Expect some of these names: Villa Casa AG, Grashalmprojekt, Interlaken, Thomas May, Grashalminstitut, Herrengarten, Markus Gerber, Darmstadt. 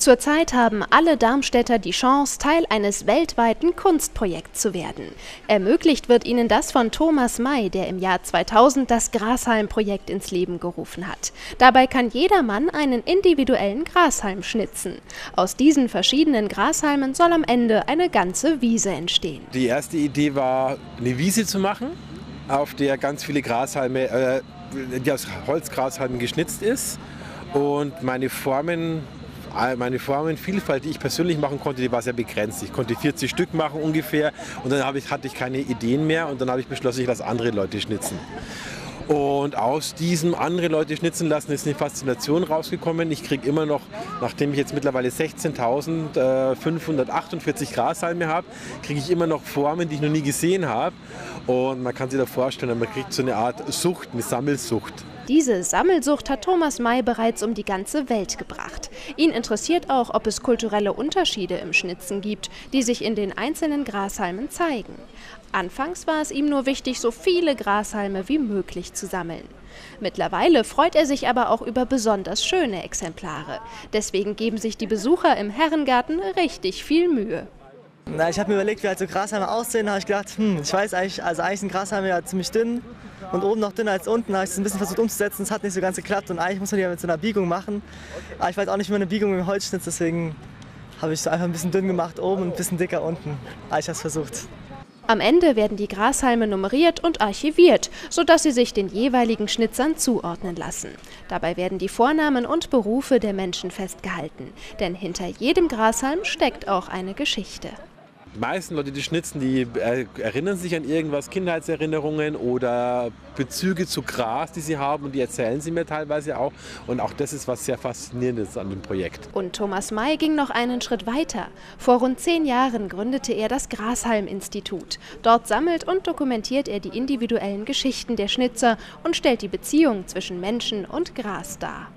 Zurzeit haben alle Darmstädter die Chance, Teil eines weltweiten Kunstprojekts zu werden. Ermöglicht wird ihnen das von Thomas May, der im Jahr 2000 das Grashalmprojekt ins Leben gerufen hat. Dabei kann jedermann einen individuellen Grashalm schnitzen. Aus diesen verschiedenen Grashalmen soll am Ende eine ganze Wiese entstehen. Die erste Idee war, eine Wiese zu machen, auf der ganz viele Grashalme, die aus Holzgrashalmen geschnitzt ist. Und meine Formenvielfalt, die ich persönlich machen konnte, die war sehr begrenzt. Ich konnte 40 Stück machen ungefähr und dann hatte ich keine Ideen mehr und dann habe ich beschlossen, ich lasse andere Leute schnitzen. Und aus diesem andere Leute schnitzen lassen ist eine Faszination rausgekommen. Ich kriege immer noch, nachdem ich jetzt mittlerweile 16.548 Grashalme habe, kriege ich immer noch Formen, die ich noch nie gesehen habe. Und man kann sich da vorstellen, man kriegt so eine Art Sucht, eine Sammelsucht. Diese Sammelsucht hat Thomas May bereits um die ganze Welt gebracht. Ihn interessiert auch, ob es kulturelle Unterschiede im Schnitzen gibt, die sich in den einzelnen Grashalmen zeigen. Anfangs war es ihm nur wichtig, so viele Grashalme wie möglich zu sammeln. Mittlerweile freut er sich aber auch über besonders schöne Exemplare. Deswegen geben sich die Besucher im Herrengarten richtig viel Mühe. Na, ich habe mir überlegt, wie halt so Grashalme aussehen, habe ich gedacht, ich weiß eigentlich, also eigentlich sind Grashalme ja ziemlich dünn und oben noch dünner als unten, habe ich es ein bisschen versucht umzusetzen, es hat nicht so ganz geklappt und eigentlich muss man die ja mit so einer Biegung machen, aber ich weiß auch nicht, wie man eine Biegung im Holz schnitzt, deswegen habe ich es einfach ein bisschen dünn gemacht oben und ein bisschen dicker unten, aber ich habe es versucht. Am Ende werden die Grashalme nummeriert und archiviert, sodass sie sich den jeweiligen Schnitzern zuordnen lassen. Dabei werden die Vornamen und Berufe der Menschen festgehalten, denn hinter jedem Grashalm steckt auch eine Geschichte. Die meisten Leute, die schnitzen, die erinnern sich an irgendwas, Kindheitserinnerungen oder Bezüge zu Gras, die sie haben und die erzählen sie mir teilweise auch. Und auch das ist was sehr Faszinierendes an dem Projekt. Und Thomas May ging noch einen Schritt weiter. Vor rund 10 Jahren gründete er das Grashalminstitut. Dort sammelt und dokumentiert er die individuellen Geschichten der Schnitzer und stellt die Beziehung zwischen Menschen und Gras dar.